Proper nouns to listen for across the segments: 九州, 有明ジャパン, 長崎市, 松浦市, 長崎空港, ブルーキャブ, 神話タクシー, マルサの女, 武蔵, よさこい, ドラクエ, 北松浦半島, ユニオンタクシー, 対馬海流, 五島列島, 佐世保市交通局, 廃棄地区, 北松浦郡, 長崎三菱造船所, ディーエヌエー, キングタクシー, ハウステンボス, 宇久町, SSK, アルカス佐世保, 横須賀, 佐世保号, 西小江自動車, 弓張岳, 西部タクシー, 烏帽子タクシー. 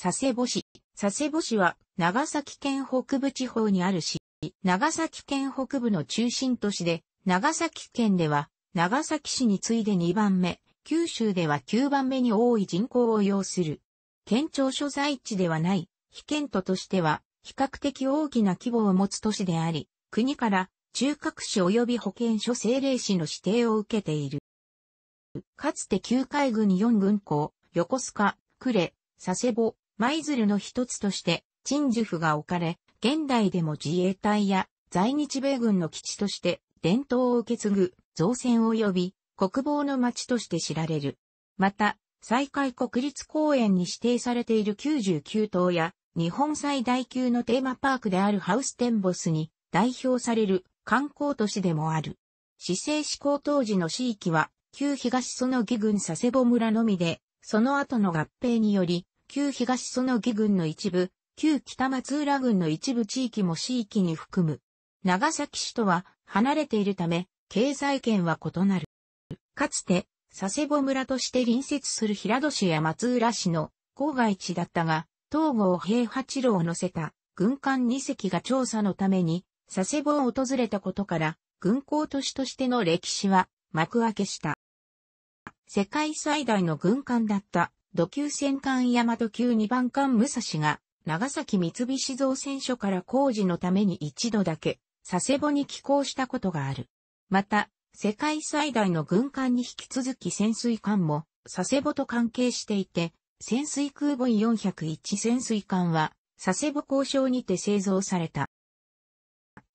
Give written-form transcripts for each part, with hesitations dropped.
佐世保市。佐世保市は長崎県北部地方にある市。長崎県北部の中心都市で、長崎県では長崎市に次いで2番目、九州では9番目に多い人口を要する。県庁所在地ではない、被県都としては比較的大きな規模を持つ都市であり、国から中核市及び保健所政令市の指定を受けている。かつて旧海軍4軍港、横須賀、呉、佐世保、舞鶴の一つとして、鎮守府が置かれ、現代でも自衛隊や在日米軍の基地として、伝統を受け継ぐ、造船及び国防の町として知られる。また、西海国立公園に指定されている99棟や、日本最大級のテーマパークであるハウステンボスに代表される観光都市でもある。市制施行当時の市域は、旧東彼杵郡佐世保村のみで、その後の合併により、旧東彼杵郡の一部、旧北松浦郡の一部地域も市域に含む。長崎市とは離れているため、経済圏は異なる。かつて、佐世保村として隣接する平戸市や松浦市の郊外地だったが、東郷平八郎を乗せた軍艦2隻が調査のために、佐世保を訪れたことから、軍港都市としての歴史は幕開けした。世界最大の軍艦だった、弩級戦艦大和級2番艦武蔵が、長崎三菱造船所から工事のために一度だけ、佐世保に寄港したことがある。また、世界最大の軍艦に引き続き潜水艦も、佐世保と関係していて、潜水空母401潜水艦は、佐世保港廠にて製造された。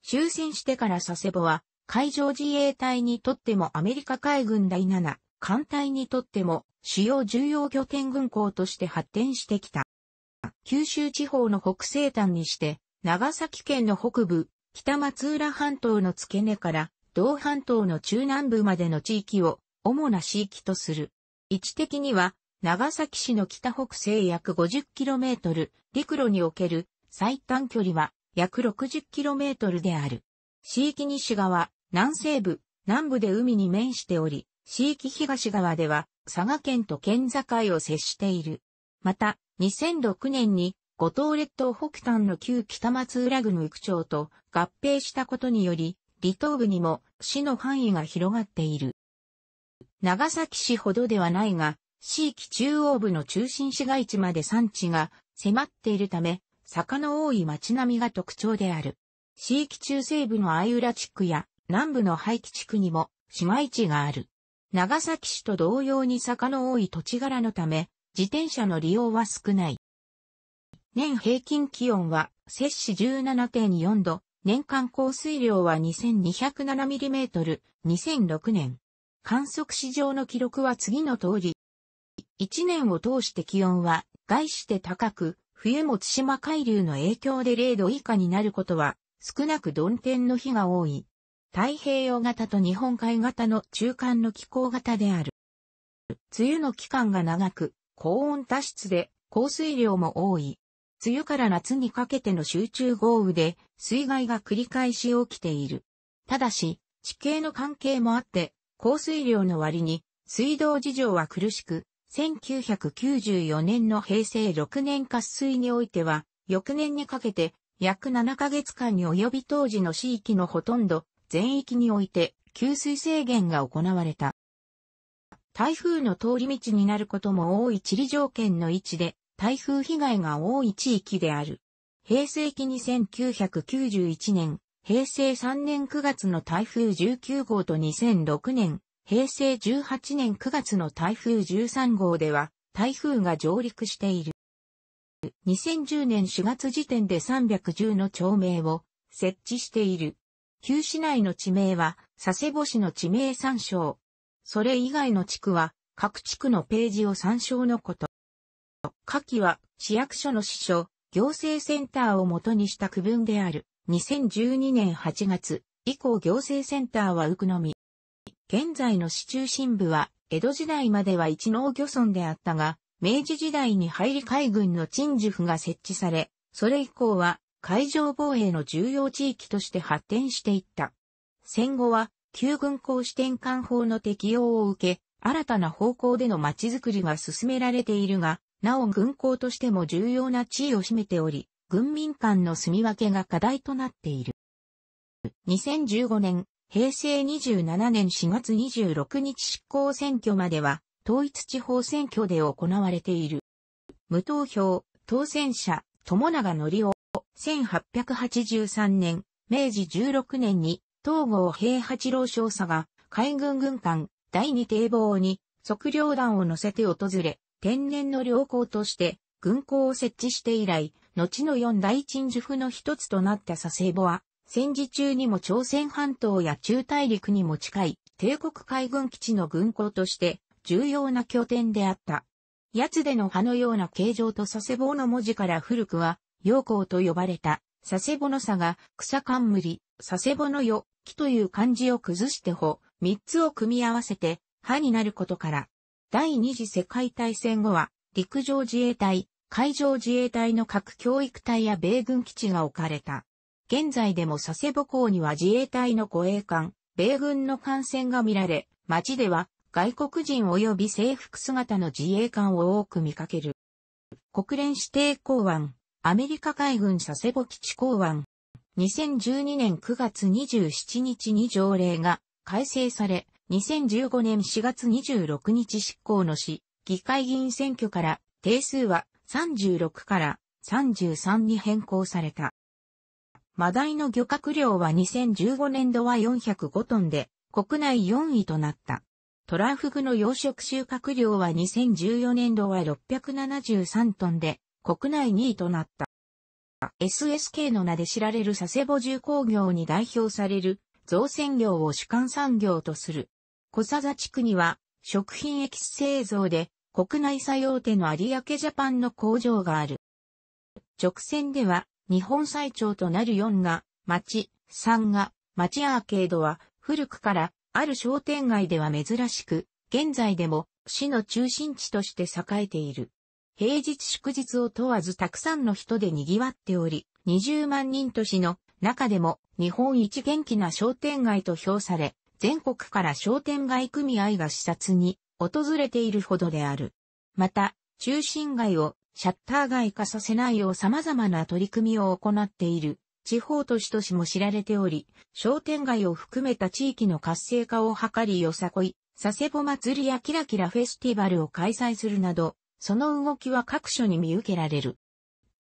終戦してから佐世保は、海上自衛隊にとってもアメリカ海軍第7。艦隊にとっても主要重要拠点軍港として発展してきた。九州地方の北西端にして、長崎県の北部、北松浦半島の付け根から、同半島の中南部までの地域を主な市域とする。位置的には、長崎市の北北西約 50km、陸路における最短距離は約 60km である。市域西側、南西部、南部で海に面しており、市域東側では佐賀県と県境を接している。また、2006年に五島列島北端の旧北松浦郡宇久町と合併したことにより、離島部にも市の範囲が広がっている。長崎市ほどではないが、市域中央部の中心市街地まで山地が迫っているため、坂の多い町並みが特徴である。市域中西部の相浦地区や南部の廃棄地区にも市街地がある。長崎市と同様に坂の多い土地柄のため、自転車の利用は少ない。年平均気温は、摂氏 17.4 度、年間降水量は 2207mm、2006年。観測史上の記録は次の通り。1年を通して気温は、概して高く、冬も対馬海流の影響で0度以下になることは、少なく曇天の日が多い。太平洋型と日本海型の中間の気候型である。梅雨の期間が長く、高温多湿で降水量も多い。梅雨から夏にかけての集中豪雨で水害が繰り返し起きている。ただし、地形の関係もあって、降水量の割に水道事情は苦しく、1994年の平成6年渇水においては、翌年にかけて約7ヶ月間に及び当時の市域のほとんど、全域において、給水制限が行われた。台風の通り道になることも多い地理条件の位置で、台風被害が多い地域である。平成期に1991年、平成3年9月の台風19号と2006年、平成18年9月の台風13号では、台風が上陸している。2010年4月時点で310の町名を設置している。旧市内の地名は、佐世保市の地名参照。それ以外の地区は、各地区のページを参照のこと。下記は、市役所の支所、行政センターを元にした区分である。2012年8月、以降行政センターは浮くのみ。現在の市中心部は、江戸時代までは一農漁村であったが、明治時代に入り海軍の鎮守府が設置され、それ以降は、海上防衛の重要地域として発展していった。戦後は、旧軍港支店管法の適用を受け、新たな方向での町づくりが進められているが、なお軍港としても重要な地位を占めており、軍民間の住み分けが課題となっている。2015年、平成27年4月26日執行選挙までは、統一地方選挙で行われている。無投票、当選者、友永則夫、1883年、明治16年に、東郷平八郎少佐が、海軍軍艦、第二堤防に、測量団を乗せて訪れ、天然の良港として、軍港を設置して以来、後の四大鎮守府の一つとなった佐世保は、戦時中にも朝鮮半島や中大陸にも近い、帝国海軍基地の軍港として、重要な拠点であった。やつでの葉のような形状と佐世保の文字から古くは、陽港と呼ばれた、佐世保の佐が、草冠、佐世保のよ、木という漢字を崩して穂、三つを組み合わせて、葉になることから、第二次世界大戦後は、陸上自衛隊、海上自衛隊の各教育隊や米軍基地が置かれた。現在でも佐世保港には自衛隊の護衛艦、米軍の艦船が見られ、街では、外国人及び制服姿の自衛官を多く見かける。国連指定港湾、アメリカ海軍佐世保基地港湾。2012年9月27日に条例が改正され、2015年4月26日執行の市、議会議員選挙から定数は36から33に変更された。マダイの漁獲量は2015年度は405トンで、国内4位となった。トラフグの養殖収穫量は2014年度は673トンで、国内2位となった。SSK の名で知られる佐世保重工業に代表される造船業を主幹産業とする。小佐々地区には食品エキス製造で国内最大手の有明ジャパンの工場がある。直線では日本最長となる4が町、3が町アーケードは古くからある商店街では珍しく、現在でも市の中心地として栄えている。平日祝日を問わずたくさんの人で賑わっており、20万人都市の中でも日本一元気な商店街と評され、全国から商店街組合が視察に訪れているほどである。また、中心街をシャッター街化させないよう様々な取り組みを行っている。地方都市としても知られており、商店街を含めた地域の活性化を図りよさこい、佐世保祭りやキラキラフェスティバルを開催するなど、その動きは各所に見受けられる。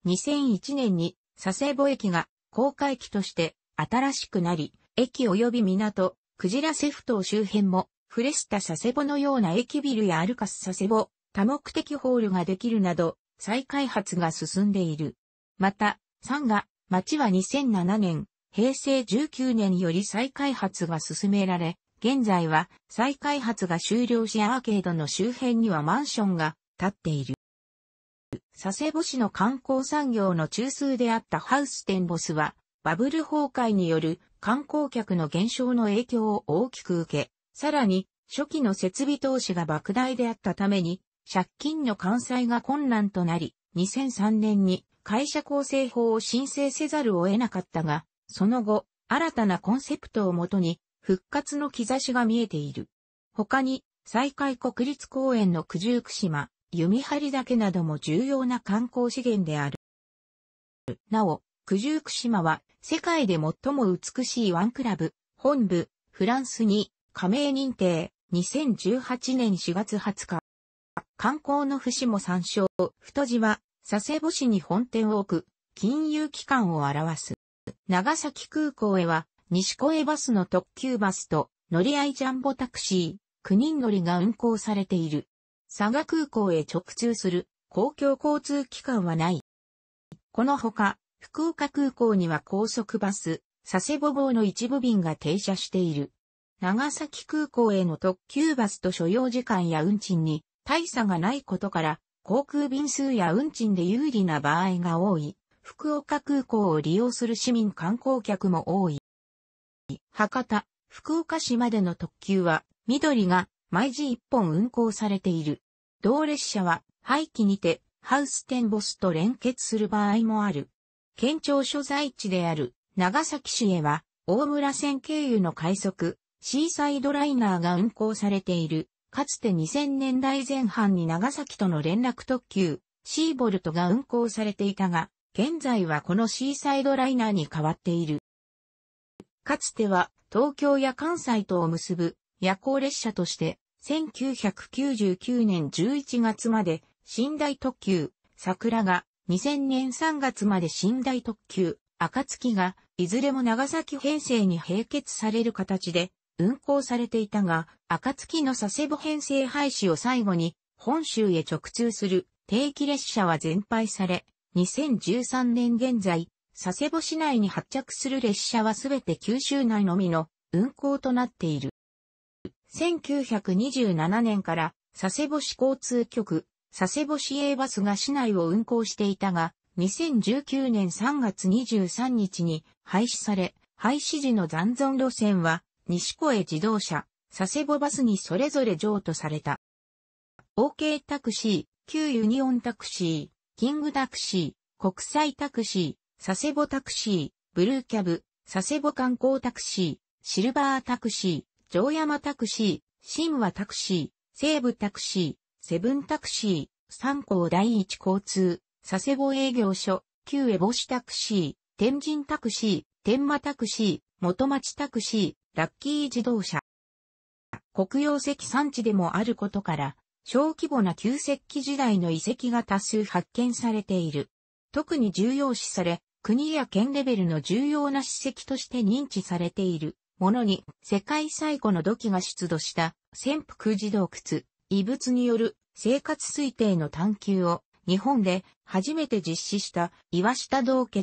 2001年に佐世保駅が航海機として新しくなり、駅及び港、クジラセフ島周辺も、フレスタ佐世保のような駅ビルやアルカス佐世保、多目的ホールができるなど、再開発が進んでいる。また、3が、町は2007年、平成19年より再開発が進められ、現在は再開発が終了しアーケードの周辺にはマンションが建っている。佐世保市の観光産業の中枢であったハウステンボスは、バブル崩壊による観光客の減少の影響を大きく受け、さらに初期の設備投資が莫大であったために、借金の完済が困難となり、2003年に、会社構成法を申請せざるを得なかったが、その後、新たなコンセプトをもとに、復活の兆しが見えている。他に、西海国立公園の九十九島、弓張岳なども重要な観光資源である。なお、九十九島は、世界で最も美しい湾クラブ、本部、フランスに、加盟認定、2018年4月20日。観光の節も参照、太字は、佐世保市に本店を置く、金融機関を表す。長崎空港へは、西小江バスの特急バスと、乗り合いジャンボタクシー、9人乗りが運行されている。佐賀空港へ直通する、公共交通機関はない。このほか、福岡空港には高速バス、佐世保号の一部便が停車している。長崎空港への特急バスと所要時間や運賃に、大差がないことから、航空便数や運賃で有利な場合が多い、福岡空港を利用する市民観光客も多い。博多、福岡市までの特急は、緑が毎時1本運行されている。同列車は、廃棄にて、ハウステンボスと連結する場合もある。県庁所在地である、長崎市へは、大村線経由の快速、シーサイドライナーが運行されている。かつて2000年代前半に長崎との連絡特急、シーボルトが運行されていたが、現在はこのシーサイドライナーに変わっている。かつては東京や関西とを結ぶ夜行列車として、1999年11月まで寝台特急、桜が、2000年3月まで寝台特急、暁が、いずれも長崎編成に併結される形で運行されていたが、暁の佐世保編成廃止を最後に、本州へ直通する定期列車は全廃され、2013年現在、佐世保市内に発着する列車はすべて九州内のみの運行となっている。1927年から佐世保市交通局、佐世保市営バスが市内を運行していたが、2019年3月23日に廃止され、廃止時の残存路線は、西小江自動車、佐世保バスにそれぞれ譲渡された。OK タクシー、旧ユニオンタクシー、キングタクシー、国際タクシー、佐世保タクシー、ブルーキャブ、佐世保観光タクシー、シルバータクシー、城山タクシー、神話タクシー、西部タクシー、セブンタクシー、三甲第一交通、佐世保営業所、旧烏帽子タクシー、天神タクシー、天満タクシー、元町タクシー、ラッキー自動車。黒曜石産地でもあることから、小規模な旧石器時代の遺跡が多数発見されている。特に重要視され、国や県レベルの重要な史跡として認知されているものに、世界最古の土器が出土した潜伏児洞窟、遺物による生活推定の探求を日本で初めて実施した岩下洞穴、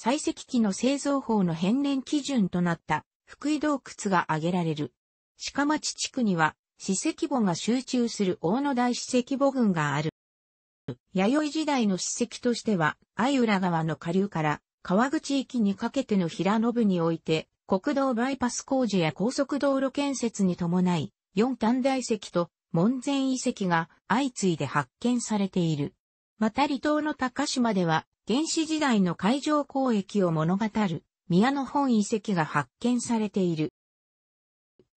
採石器の製造法の変年基準となった福井洞窟が挙げられる。鹿町地区には、史跡墓が集中する大野大史跡墓群がある。弥生時代の史跡としては、相浦川の下流から川口域にかけての平野部において、国道バイパス工事や高速道路建設に伴い、四短大遺跡と門前遺跡が相次いで発見されている。また離島の高島では、原始時代の海上交易を物語る宮の本遺跡が発見されている。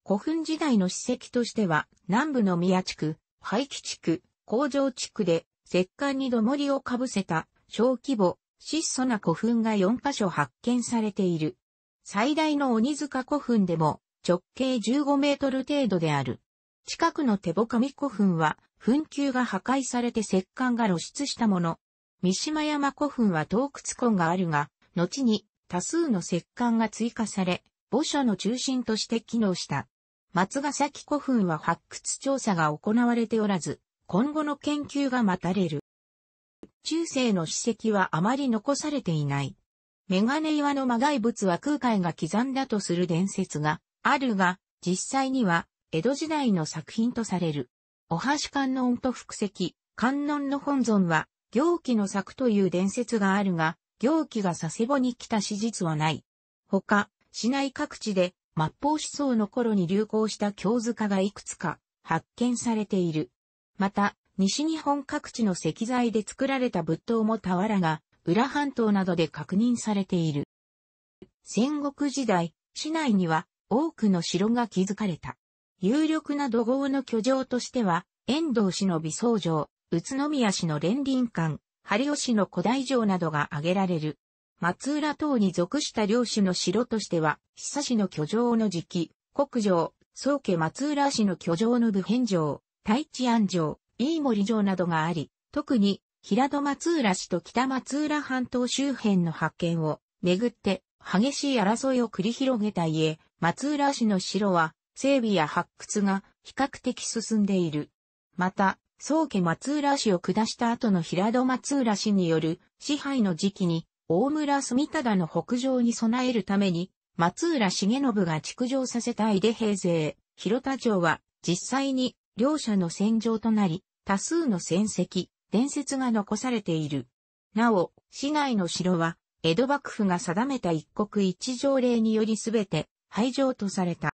古墳時代の史跡としては、南部の宮地区、廃棄地区、工場地区で、石棺に土盛りをかぶせた、小規模、質素な古墳が4カ所発見されている。最大の鬼塚古墳でも、直径15メートル程度である。近くの手穂上古墳は、墳丘が破壊されて石棺が露出したもの。三島山古墳は洞窟痕があるが、後に多数の石棺が追加され、墓所の中心として機能した。松ヶ崎古墳は発掘調査が行われておらず、今後の研究が待たれる。中世の史跡はあまり残されていない。メガネ岩の磨崖仏は空海が刻んだとする伝説があるが、実際には江戸時代の作品とされる。お箸観音と複石、観音の本尊は行基の作という伝説があるが、行基が佐世保に来た史実はない。他、市内各地で、末法思想の頃に流行した経塚がいくつか発見されている。また、西日本各地の石材で作られた仏塔も俵が、浦半島などで確認されている。戦国時代、市内には多くの城が築かれた。有力な土豪の居城としては、遠藤氏の美宗城、宇都宮氏の連林館、針尾氏の古代城などが挙げられる。松浦等に属した領主の城としては、久氏の居城の時期、国城、宗家松浦氏の居城の部辺城、太地安城、飯森城などがあり、特に平戸松浦氏と北松浦半島周辺の発見をめぐって激しい争いを繰り広げた家、松浦氏の城は整備や発掘が比較的進んでいる。また、宗家松浦氏を下した後の平戸松浦氏による支配の時期に、大村住忠の北上に備えるために、松浦重信が築城させた井手平勢、広田城は、実際に、両者の戦場となり、多数の戦跡、伝説が残されている。なお、市内の城は、江戸幕府が定めた一国一城令によりすべて、廃城とされた。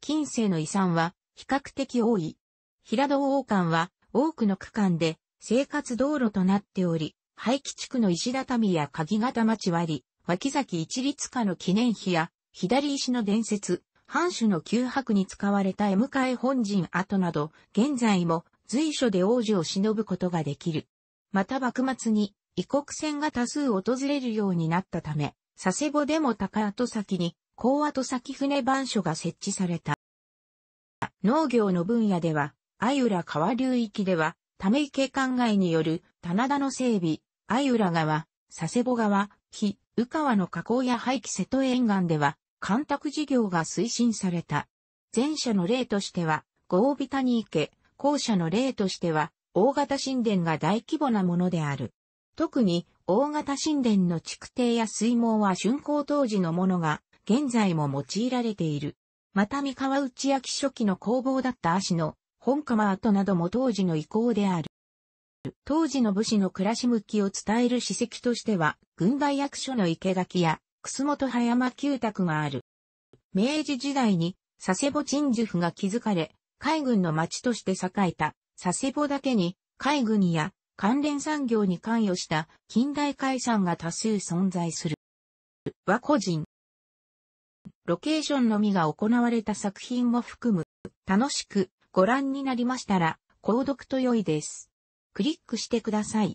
近世の遺産は、比較的多い。平戸大間は、多くの区間で、生活道路となっており、廃棄地区の石畳や鍵型町割、脇崎一律家の記念碑や、左石の伝説、藩主の旧泊に使われた江迎本陣跡など、現在も随所で往時を忍ぶことができる。また幕末に異国船が多数訪れるようになったため、佐世保でも高後先に高後先船番所が設置された。農業の分野では、相浦川流域では、ため池灌漑による棚田の整備、相浦川、佐世保川、日、宇川の河口や廃棄瀬戸沿岸では、干拓事業が推進された。前者の例としては、合尾谷池、後者の例としては、大型新田が大規模なものである。特に、大型新田の築堤や水門は竣工当時のものが、現在も用いられている。また三河内焼初期の工房だった葦野、本窯跡なども当時の遺構である。当時の武士の暮らし向きを伝える史跡としては、郡代役所の生垣や、楠本葉山旧宅がある。明治時代に、佐世保鎮守府が築かれ、海軍の町として栄えた、佐世保だけに、海軍や、関連産業に関与した近代海産が多数存在する。は個人。ロケーションのみが行われた作品も含む。楽しくご覧になりましたら、購読と良いです。クリックしてください。